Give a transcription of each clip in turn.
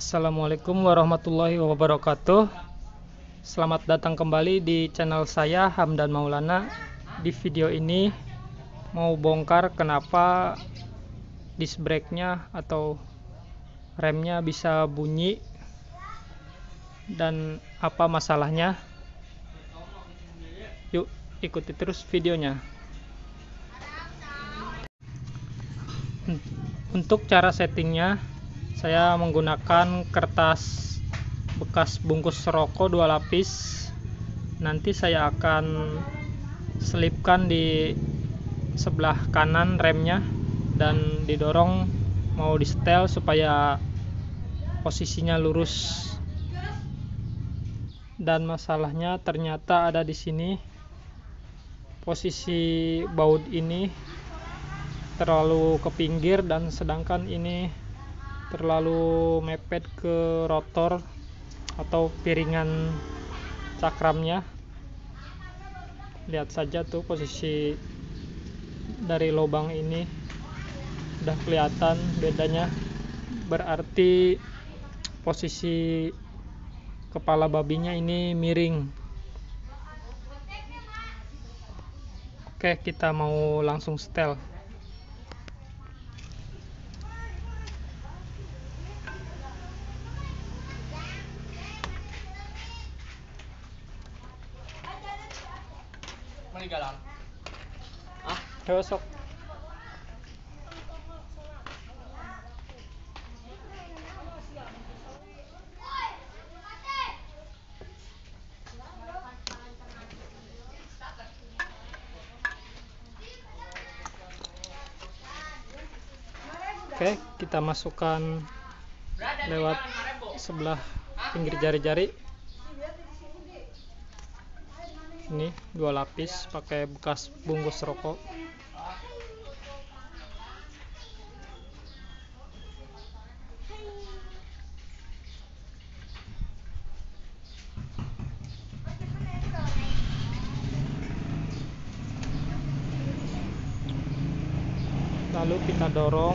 Assalamualaikum warahmatullahi wabarakatuh. Selamat datang kembali di channel saya, Hamdan Maulana. Di video ini mau bongkar kenapa disc brake-nya atau remnya bisa bunyi dan apa masalahnya. Yuk ikuti terus videonya. Untuk cara settingnya, saya menggunakan kertas bekas bungkus rokok 2 lapis. Nanti saya akan selipkan di sebelah kanan remnya dan didorong mau di setel supaya posisinya lurus. Dan masalahnya ternyata ada di sini, posisi baut ini terlalu ke pinggir dan sedangkan ini terlalu mepet ke rotor atau piringan cakramnya. Lihat saja tuh, posisi dari lubang ini udah kelihatan bedanya, berarti posisi kepala babinya ini miring. Oke, kita mau langsung setel. Sok. Oke, kita masukkan lewat sebelah pinggir jari-jari. Ini 2 lapis pakai bekas bungkus rokok. Lalu kita dorong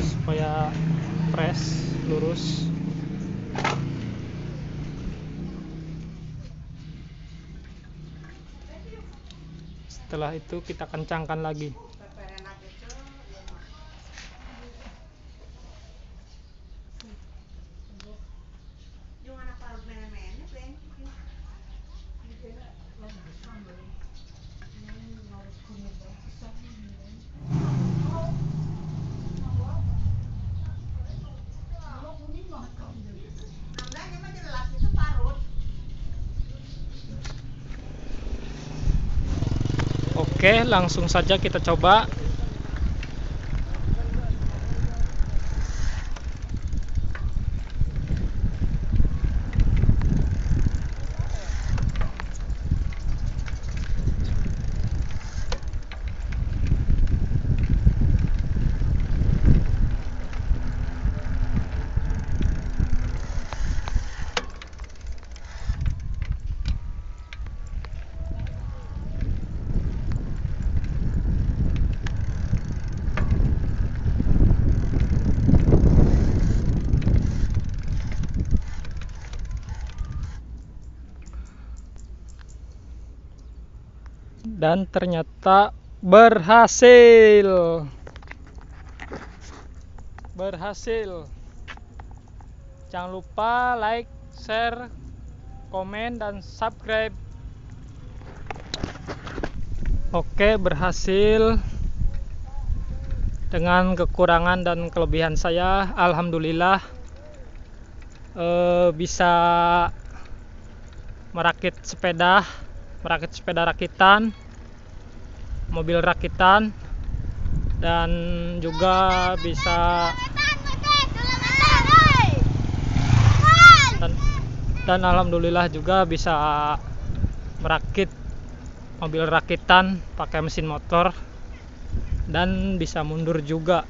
supaya press lurus. Setelah itu kita kencangkan lagi. Oke, langsung saja kita coba. Dan ternyata berhasil. Jangan lupa like, share, komen, dan subscribe. Oke, berhasil. Dengan kekurangan dan kelebihan saya, alhamdulillah bisa merakit sepeda rakitan, mobil rakitan, dan juga bisa dan alhamdulillah juga bisa merakit mobil rakitan pakai mesin motor dan bisa mundur juga.